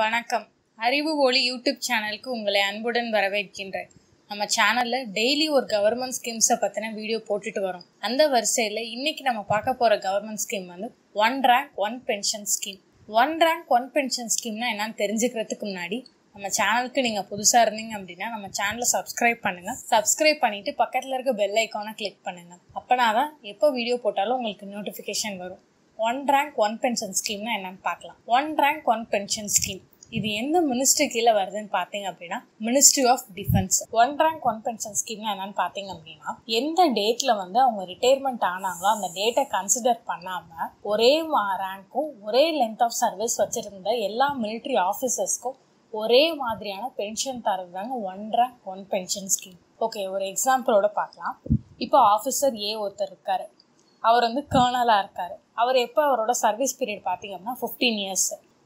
வணக்கம் அறிவு ஒளி யூடியூப் சேனலுக்கு உங்களை அன்புடன் வரவேற்கின்றேன். நம்ம சேனல்ல டெய்லி ஒரு கவர்மெண்ட் ஸ்கீம்ஸ் பத்தின வீடியோ போட்டுட்டு வரோம். அந்த வரிசையில இன்னைக்கு நம்ம பார்க்க போற கவர்மெண்ட் ஸ்கீம் வந்து 1 rank 1 pension scheme. 1 rank 1 pension schemeனா என்னன்னு தெரிஞ்சுக்கிறதுக்கு முன்னாடி நம்ம சேனலுக்கு நீங்க புதுசா இருந்தீங்க அப்படின்னா நம்ம சேனலை சப்ஸ்கிரைப் பண்ணுங்க. சப்ஸ்கிரைப் பண்ணிட்டு பக்கத்துல இருக்க பெல் ஐகானை கிளிக் பண்ணுங்க. அப்பனாதான் எப்போ வீடியோ போட்டாலும் உங்களுக்கு நோட்டிபிகேஷன் வரும். 1 rank 1 pension scheme ना एन्ना पाकला. 1 rank 1 pension scheme இது எந்த மினிஸ்ட்ரி கீழே வருதுன்னு பார்த்தீங்க அப்படின்னா ministry of defence. 1 rank 1 pension scheme என்னன்னு பார்த்தீங்க அப்படின்னா எந்த டேட்ல வந்து அவங்க ரிட்டையர்மெண்ட் ஆனாங்களோ அந்த டேட்டை கன்சிடர் பண்ணாம ஒரே ரேங்க்கும் ஒரே லென்த் ஆஃப் சர்வீஸ் வச்சிருந்த எல்லா மிலிட்ரி ஆஃபீஸர்ஸ்க்கும் ஒரே மாதிரியான பென்ஷன் தரதுதாங்க 1 rank 1 pension scheme. ஓகே, ஒரு எக்ஸாம்பிளோட பார்க்கலாம். இப்போ ஆஃபீஸர் ஏ ஒருத்தர் இருக்காரு, அவர் வந்து கேர்னலாக இருக்கார். அவர் எப்போ அவரோட சர்வீஸ் பீரியட் பார்த்திங்க அப்படின்னா 15 years.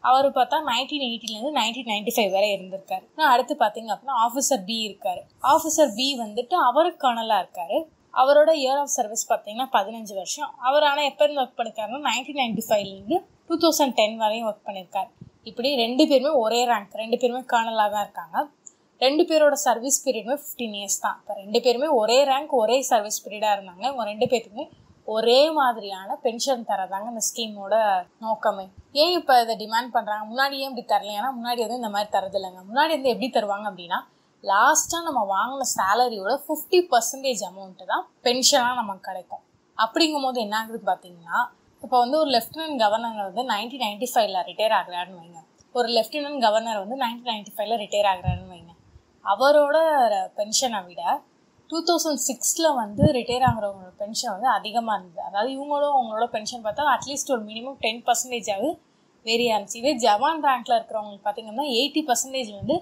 அவர் பார்த்தா 1980 1995 வரை இருந்திருக்காரு. நான் அடுத்து பார்த்திங்க அப்படின்னா ஆஃபீஸர் பி இருக்கார். ஆஃபீஸர் பி வந்துட்டு அவர் கேர்னலாக இருக்கார். அவரோட இயர் ஆஃப் சர்வீஸ் பார்த்திங்கன்னா 15 வருஷம். அவர் ஆனால் எப்போ இருந்து ஒர்க் பண்ணியிருக்காருன்னா 1995 2010 வரையும் ஒர்க் பண்ணியிருக்காரு. இப்படி ரெண்டு பேருமே ஒரே ரேங்க், ரெண்டு பேருமே கேர்னலாக தான் இருக்காங்க. ரெண்டு பேரோட சர்வீஸ் பீரியடுமே 15 years தான். இப்போ ரெண்டு பேருமே ஒரே ரேங்க் ஒரே சர்வீஸ் பீரியடாக இருந்தாங்க. இவங்க ரெண்டு பேருக்குமே ஒரே மாதிரியான பென்ஷன் தரதாங்க இந்த ஸ்கீமோட நோக்கமே. ஏன் இப்போ இதை டிமாண்ட் பண்ணுறாங்க? முன்னாடி ஏன் இப்படி தரலைன்னா முன்னாடி வந்து இந்த மாதிரி தரது இல்லைங்க. முன்னாடி வந்து எப்படி தருவாங்க அப்படின்னா லாஸ்ட்டாக நம்ம வாங்கின சேலரியோட 50% அமௌண்ட்டு தான் பென்ஷனாக நமக்கு கிடைக்கும். அப்படிங்கும் போது என்ன ஆகுதுன்னு பார்த்தீங்கன்னா இப்போ வந்து ஒரு லெஃப்டினன்ட் கவர்னர் வந்து 1995 ரிட்டையர் ஆகிறாருன்னு வைங்க. ஒரு லெஃப்டினன்ட் கவர்னர் வந்து 1995 ரிட்டையர் ஆகிறாருன்னு வைங்க. அவரோட பென்ஷனை விட 2006 வந்து ரிட்டையர் ஆகிறவங்களோட பென்ஷன் வந்து அதிகமாக இருந்தது. அதாவது இவங்களோட அவங்களோட பென்ஷன் பார்த்தா அட்லீஸ்ட் ஒரு மினிமம் 10% வேரியாக இருந்துச்சு. இதே ஜவான் ரேங்க்கில் இருக்கிறவங்களுக்கு பார்த்திங்கன்னா 80% வந்து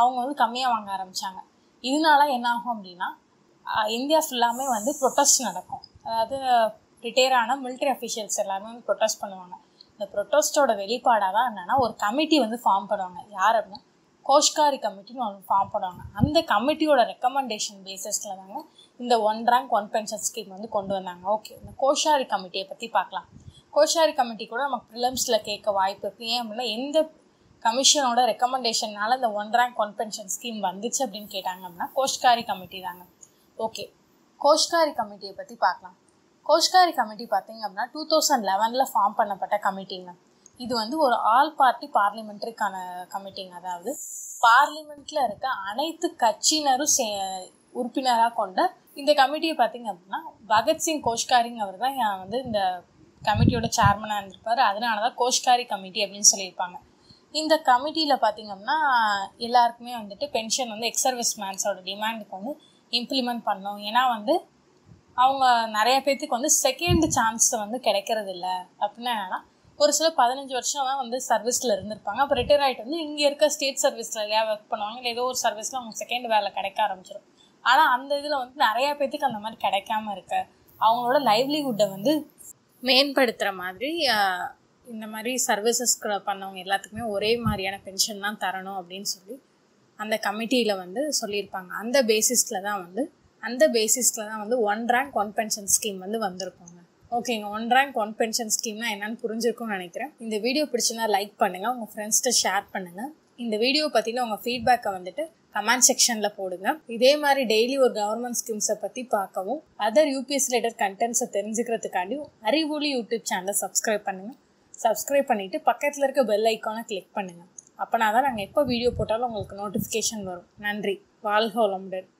அவங்க வந்து கம்மியாக வாங்க ஆரம்பித்தாங்க. இதனால என்ன ஆகும் அப்படின்னா இந்தியா ஃபுல்லாமே வந்து ப்ரொட்டஸ்ட் நடக்கும். அதாவது ரிட்டையர் ஆன மிலிட்ரி அஃபிஷியல்ஸ் எல்லாருமே வந்து ப்ரொட்டஸ்ட் பண்ணுவாங்க. இந்த ப்ரொட்டஸ்ட்டோட வெளிப்பாடாக தான் என்னென்னா ஒரு கமிட்டி வந்து ஃபார்ம் பண்ணுவாங்க. யார் அப்படின்னா கோஷ்காரி கமிட்டின்னு அவங்க ஃபார்ம் பண்ணுவாங்க. அந்த கமிட்டியோட ரெக்கமெண்டேஷன் பேசிஸில் தாங்க இந்த 1 rank 1 pension scheme வந்து கொண்டு வந்தாங்க. ஓகே, இந்த கோஷ்காரி கமிட்டியை பற்றி பார்க்கலாம். கோஷ்காரி கமிட்டி கூட நமக்கு ப்ரிலிம்ஸில் கேட்க வாய்ப்பு இருக்குது. ஏன் அப்படின்னா எந்த கமிஷனோட ரெக்கமெண்டேஷனால் இந்த 1 rank 1 pension scheme வந்துச்சு அப்படின்னு கேட்டாங்க அப்படின்னா கோஷ்காரி கமிட்டி தாங்க. ஓகே, கோஷ்காரி கமிட்டியை பற்றி பார்க்கலாம். கோஷ்காரி கமிட்டி பார்த்திங்க அப்படின்னா 2011 ஃபார்ம் பண்ணப்பட்ட கமிட்டிங்க. இது வந்து ஒரு ஆல் பார்ட்டி பார்லிமெண்ட்ரிக்கான கமிட்டிங்க. அதாவது பார்லிமெண்ட்டில் இருக்க அனைத்து கட்சியினரும் உறுப்பினராக கொண்ட இந்த கமிட்டியை பார்த்திங்க அப்படின்னா பகத்சிங் கோஷ்காரிங் அவர் தான் வந்து இந்த கமிட்டியோட சேர்மனாக இருந்திருப்பார். அதனால தான் கோஷ்காரி கமிட்டி அப்படின்னு சொல்லியிருப்பாங்க. இந்த கமிட்டியில் பார்த்திங்க அப்படின்னா எல்லாருக்குமே வந்துட்டு பென்ஷன் வந்து எக்ஸ் சர்வீஸ் மேன்ஸோட டிமாண்டுக்கு வந்து இம்ப்ளிமெண்ட் பண்ணோம். ஏன்னா வந்து அவங்க நிறைய பேர்த்துக்கு வந்து செகண்ட் சான்ஸ் வந்து கிடைக்கிறது இல்லை. அப்படின்னா என்னென்னா ஒரு சில 15 வருஷம் தான் வந்து சர்வீஸில் இருந்திருப்பாங்க. அப்போ ரிட்டையர் ஆகிட்டு வந்து இங்கே இருக்க ஸ்டேட் சர்வீஸில் இல்லையா ஒர்க் பண்ணுவாங்க. இல்லை ஏதோ ஒரு சர்வீஸில் அவங்க செகண்ட் வேலை கிடைக்க ஆரம்பிச்சிடும். ஆனால் அந்த இதில் வந்து நிறையா பேர்த்துக்கு அந்த மாதிரி கிடைக்காம இருக்க அவங்களோட லைவ்லிஹுட்டை வந்து மேம்படுத்துகிற மாதிரி இந்த மாதிரி சர்வீசஸ்களை பண்ணவங்க எல்லாத்துக்குமே ஒரே மாதிரியான பென்ஷன் தான் தரணும் அப்படின்னு சொல்லி அந்த கமிட்டியில் வந்து சொல்லியிருப்பாங்க. அந்த பேசிஸில் தான் வந்து 1 rank 1 pension scheme வந்து வந்திருப்பாங்க. ஓகேங்க, 1 rank 1 pension scheme என்னன்னு புரிஞ்சிருக்கும்னு நினைக்கிறேன். இந்த வீடியோ பிடிச்சிருந்தா லைக் பண்ணுங்கள், உங்கள் ஃப்ரெண்ட்ஸ்கிட்ட ஷேர் பண்ணுங்கள். இந்த வீடியோவை பற்றின உங்கள் ஃபீட்பேக்கை வந்துட்டு கமெண்ட் செக்ஷனில் போடுங்க. இதே மாதிரி டெய்லி ஒரு கவர்மெண்ட் ஸ்கீம்ஸை பற்றி பார்க்கவும் அதர் யூபிஎஸ் ரிலேட்டட் கண்டென்ட்ஸை தெரிஞ்சுக்கிறதுக்காண்டியும் அறிவொளி யூடியூப் சேனலை சப்ஸ்கிரைப் பண்ணுங்கள். சப்ஸ்கிரைப் பண்ணிவிட்டு பக்கத்தில் இருக்க பெல் ஐக்கானை கிளிக் பண்ணுங்கள். அப்போனா தான் நாங்கள் எப்போ வீடியோ போட்டாலும் உங்களுக்கு நோட்டிஃபிகேஷன் வரும். நன்றி. வாழ்க வளமுடன்.